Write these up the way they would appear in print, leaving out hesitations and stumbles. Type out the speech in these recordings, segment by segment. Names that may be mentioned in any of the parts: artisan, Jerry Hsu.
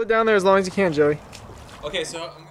it down there as long as you can, Joey. Okay, so I'm gonna...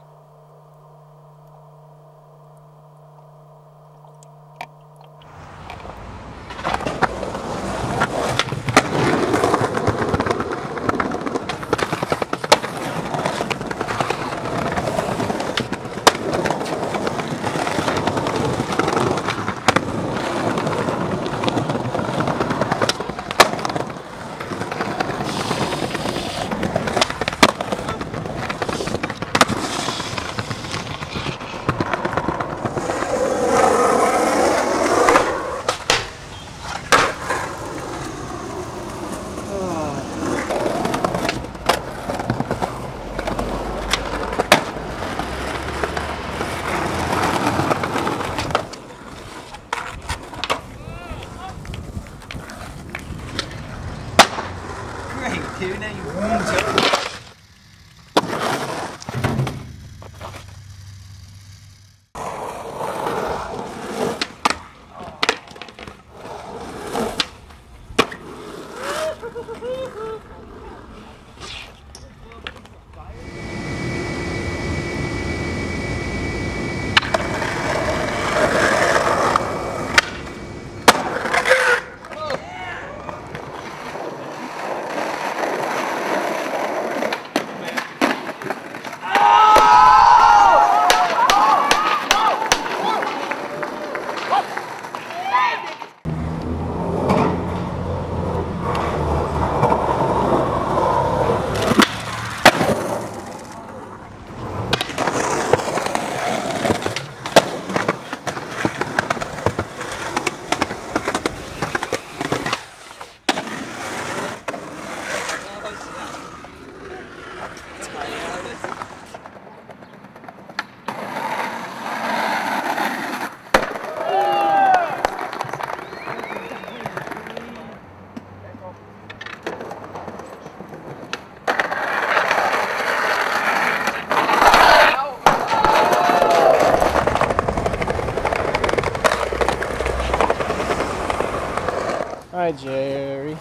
Hi, Jerry.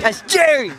That's Jerry!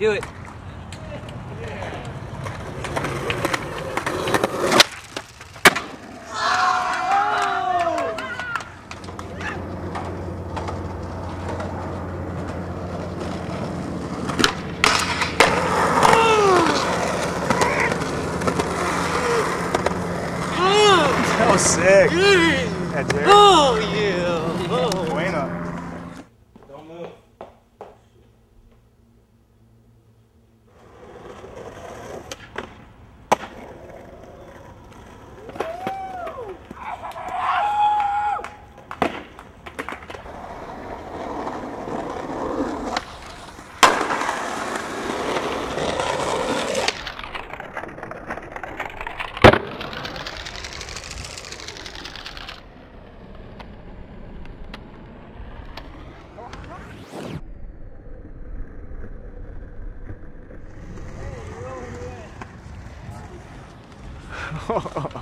Do it. Yeah. Oh! sick. Yeah, Jerry. Oh, yeah. Oh. Bueno. Don't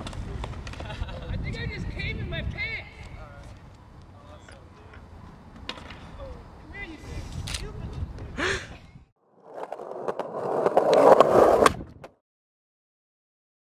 move.